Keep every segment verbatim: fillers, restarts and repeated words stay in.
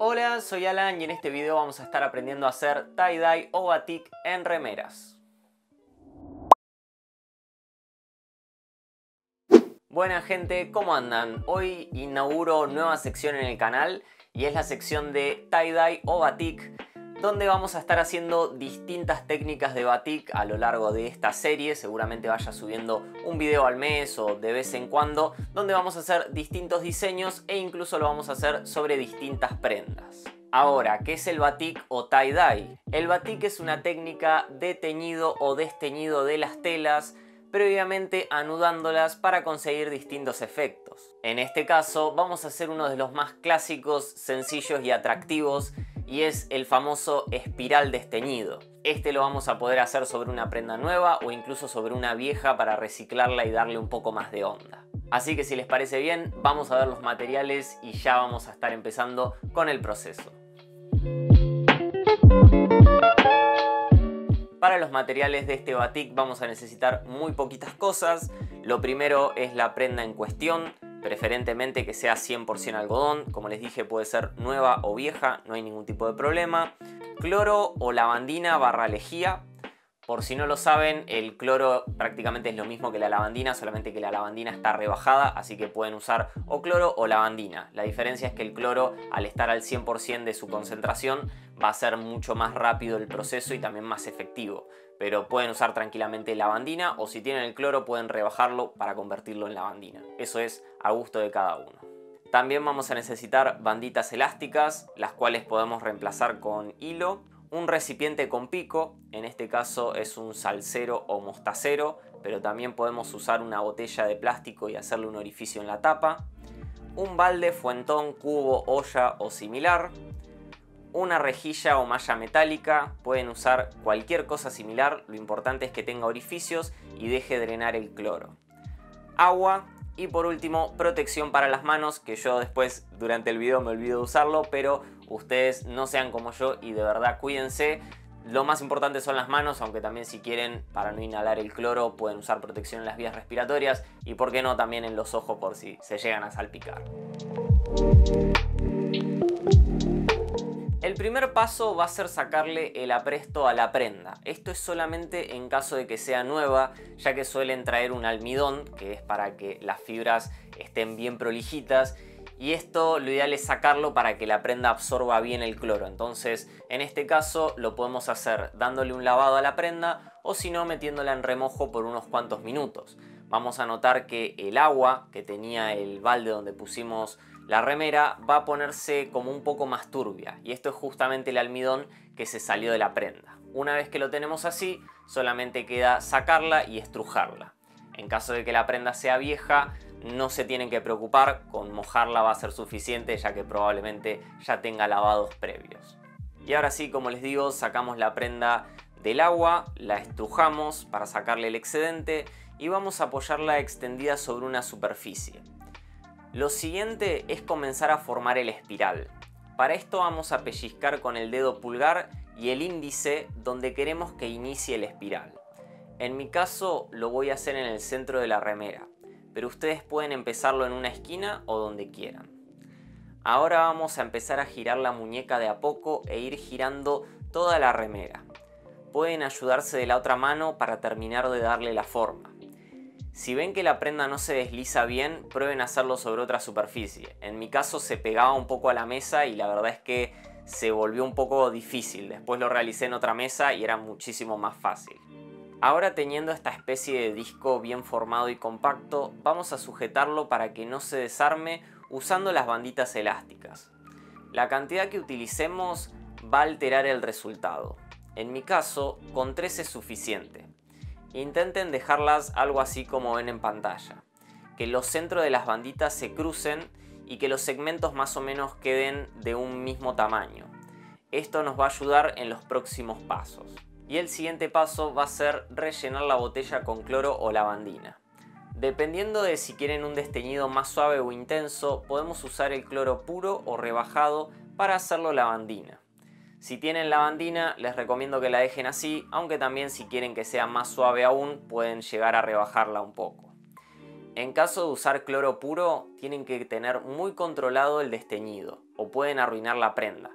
Hola, soy Alan y en este video vamos a estar aprendiendo a hacer tie dye o batik en remeras. Buena gente, ¿cómo andan? Hoy inauguro nueva sección en el canal y es la sección de tie dye o batik, donde vamos a estar haciendo distintas técnicas de batik a lo largo de esta serie. Seguramente vaya subiendo un video al mes o de vez en cuando, donde vamos a hacer distintos diseños e incluso lo vamos a hacer sobre distintas prendas. Ahora, ¿qué es el batik o tie-dye? El batik es una técnica de teñido o desteñido de las telas, previamente anudándolas para conseguir distintos efectos. En este caso vamos a hacer uno de los más clásicos, sencillos y atractivos, y es el famoso espiral desteñido. Este lo vamos a poder hacer sobre una prenda nueva o incluso sobre una vieja para reciclarla y darle un poco más de onda. Así que si les parece bien, vamos a ver los materiales y ya vamos a estar empezando con el proceso. Para los materiales de este batik vamos a necesitar muy poquitas cosas. Lo primero es la prenda en cuestión, preferentemente que sea cien por ciento algodón. Como les dije, puede ser nueva o vieja, no hay ningún tipo de problema. Cloro o lavandina barra lejía. Por si no lo saben, el cloro prácticamente es lo mismo que la lavandina, solamente que la lavandina está rebajada, así que pueden usar o cloro o lavandina. La diferencia es que el cloro, al estar al cien por ciento de su concentración, va a ser mucho más rápido el proceso y también más efectivo. Pero pueden usar tranquilamente lavandina, o si tienen el cloro pueden rebajarlo para convertirlo en lavandina. Eso es a gusto de cada uno. También vamos a necesitar banditas elásticas, las cuales podemos reemplazar con hilo. Un recipiente con pico, en este caso es un salsero o mostacero, pero también podemos usar una botella de plástico y hacerle un orificio en la tapa. Un balde, fuentón, cubo, olla o similar. Una rejilla o malla metálica, pueden usar cualquier cosa similar, lo importante es que tenga orificios y deje drenar el cloro. Agua. Y por último, protección para las manos, que yo después durante el video me olvido de usarlo, pero ustedes no sean como yo y de verdad cuídense. Lo más importante son las manos, aunque también si quieren, para no inhalar el cloro, pueden usar protección en las vías respiratorias y por qué no también en los ojos por si se llegan a salpicar. El primer paso va a ser sacarle el apresto a la prenda. Esto es solamente en caso de que sea nueva, ya que suelen traer un almidón, que es para que las fibras estén bien prolijitas. Y esto lo ideal es sacarlo para que la prenda absorba bien el cloro. Entonces, en este caso lo podemos hacer dándole un lavado a la prenda o si no metiéndola en remojo por unos cuantos minutos. Vamos a notar que el agua que tenía el balde donde pusimos la remera va a ponerse como un poco más turbia, y esto es justamente el almidón que se salió de la prenda. Una vez que lo tenemos así, solamente queda sacarla y estrujarla. En caso de que la prenda sea vieja, no se tienen que preocupar, con mojarla va a ser suficiente ya que probablemente ya tenga lavados previos. Y ahora sí, como les digo, sacamos la prenda del agua, la estrujamos para sacarle el excedente y vamos a apoyarla extendida sobre una superficie. Lo siguiente es comenzar a formar el espiral. Para esto vamos a pellizcar con el dedo pulgar y el índice donde queremos que inicie el espiral. En mi caso lo voy a hacer en el centro de la remera, pero ustedes pueden empezarlo en una esquina o donde quieran. Ahora vamos a empezar a girar la muñeca de a poco e ir girando toda la remera. Pueden ayudarse de la otra mano para terminar de darle la forma. Si ven que la prenda no se desliza bien, prueben hacerlo sobre otra superficie. En mi caso se pegaba un poco a la mesa y la verdad es que se volvió un poco difícil. Después lo realicé en otra mesa y era muchísimo más fácil. Ahora, teniendo esta especie de disco bien formado y compacto, vamos a sujetarlo para que no se desarme usando las banditas elásticas. La cantidad que utilicemos va a alterar el resultado. En mi caso, con tres es suficiente. Intenten dejarlas algo así como ven en pantalla, que los centros de las banditas se crucen y que los segmentos más o menos queden de un mismo tamaño. Esto nos va a ayudar en los próximos pasos. Y el siguiente paso va a ser rellenar la botella con cloro o lavandina. Dependiendo de si quieren un desteñido más suave o intenso, podemos usar el cloro puro o rebajado para hacerlo lavandina. Si tienen lavandina, les recomiendo que la dejen así, aunque también si quieren que sea más suave aún, pueden llegar a rebajarla un poco. En caso de usar cloro puro, tienen que tener muy controlado el desteñido. o pueden arruinar la prenda.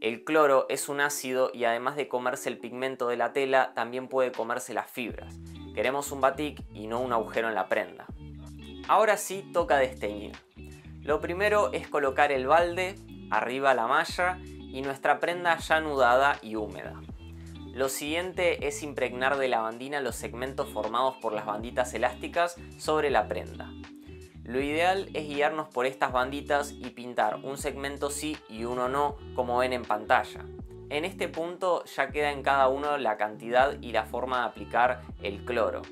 El cloro es un ácido y además de comerse el pigmento de la tela, también puede comerse las fibras. Queremos un batik y no un agujero en la prenda. Ahora sí toca desteñir. Lo primero es colocar el balde, arriba la malla y nuestra prenda ya anudada y húmeda. Lo siguiente es impregnar de lavandina los segmentos formados por las banditas elásticas sobre la prenda. Lo ideal es guiarnos por estas banditas y pintar un segmento sí y uno no, como ven en pantalla. En este punto ya queda en cada uno la cantidad y la forma de aplicar el cloro.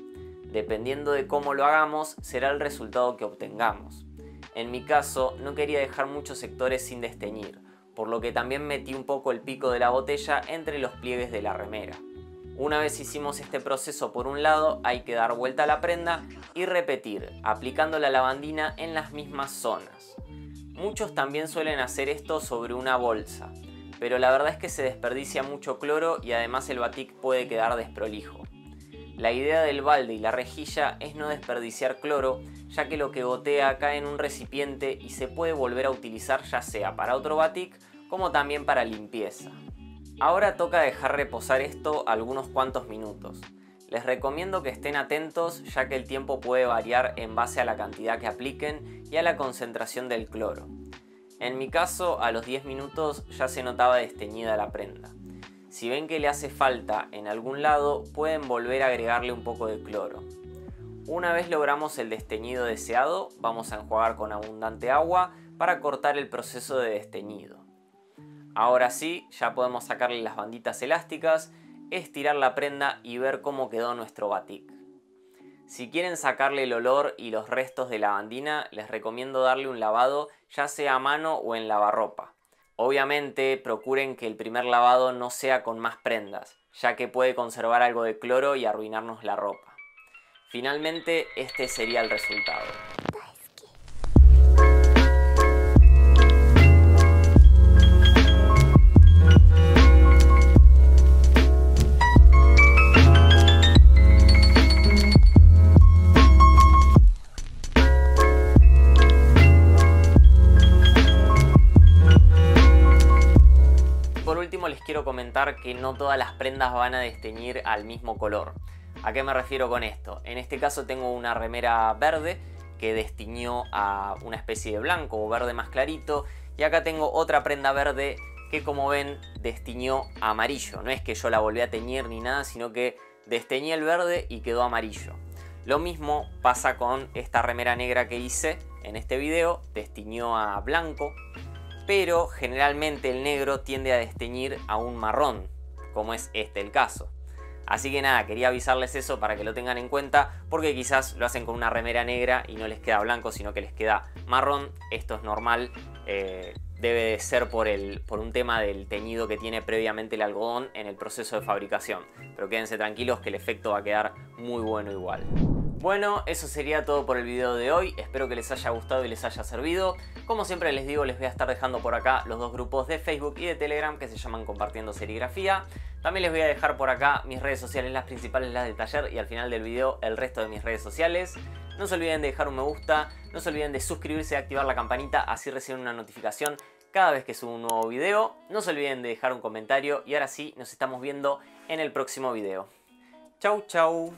Dependiendo de cómo lo hagamos, será el resultado que obtengamos. En mi caso, no quería dejar muchos sectores sin desteñir, por lo que también metí un poco el pico de la botella entre los pliegues de la remera. Una vez hicimos este proceso por un lado, hay que dar vuelta a la prenda y repetir, aplicando la lavandina en las mismas zonas. Muchos también suelen hacer esto sobre una bolsa, pero la verdad es que se desperdicia mucho cloro y además el batik puede quedar desprolijo. La idea del balde y la rejilla es no desperdiciar cloro, ya que lo que gotea cae en un recipiente y se puede volver a utilizar ya sea para otro batik como también para limpieza. Ahora toca dejar reposar esto algunos cuantos minutos. Les recomiendo que estén atentos ya que el tiempo puede variar en base a la cantidad que apliquen y a la concentración del cloro. En mi caso, a los diez minutos ya se notaba desteñida la prenda. Si ven que le hace falta en algún lado, pueden volver a agregarle un poco de cloro. Una vez logramos el desteñido deseado, vamos a enjuagar con abundante agua para cortar el proceso de desteñido. Ahora sí, ya podemos sacarle las banditas elásticas, estirar la prenda y ver cómo quedó nuestro batik. Si quieren sacarle el olor y los restos de lavandina, les recomiendo darle un lavado ya sea a mano o en lavarropa. Obviamente procuren que el primer lavado no sea con más prendas, ya que puede conservar algo de cloro y arruinarnos la ropa. Finalmente, este sería el resultado. Les quiero comentar que no todas las prendas van a desteñir al mismo color. ¿A qué me refiero con esto? En este caso tengo una remera verde que desteñió a una especie de blanco o verde más clarito, y acá tengo otra prenda verde que, como ven, desteñió a amarillo. No es que yo la volví a teñir ni nada, sino que desteñí el verde y quedó amarillo. Lo mismo pasa con esta remera negra que hice en este video, desteñió a blanco. Pero generalmente el negro tiende a desteñir a un marrón, como es este el caso. Así que nada, quería avisarles eso para que lo tengan en cuenta, porque quizás lo hacen con una remera negra y no les queda blanco, sino que les queda marrón. Esto es normal, eh, debe de ser por, el, por un tema del teñido que tiene previamente el algodón en el proceso de fabricación. Pero quédense tranquilos que el efecto va a quedar muy bueno igual. Bueno, eso sería todo por el video de hoy, espero que les haya gustado y les haya servido. Como siempre les digo, les voy a estar dejando por acá los dos grupos de Facebook y de Telegram que se llaman Compartiendo Serigrafía. También les voy a dejar por acá mis redes sociales, las principales, las del taller, y al final del video el resto de mis redes sociales. No se olviden de dejar un me gusta, no se olviden de suscribirse y activar la campanita, así reciben una notificación cada vez que subo un nuevo video. No se olviden de dejar un comentario y ahora sí, nos estamos viendo en el próximo video. Chau, chau.